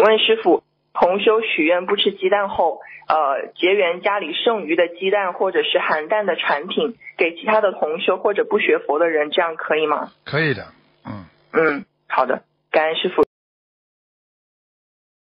请问师父，同修许愿不吃鸡蛋后，结缘家里剩余的鸡蛋或者是含蛋的产品给其他的同修或者不学佛的人，这样可以吗？可以的。嗯，好的，感恩师父。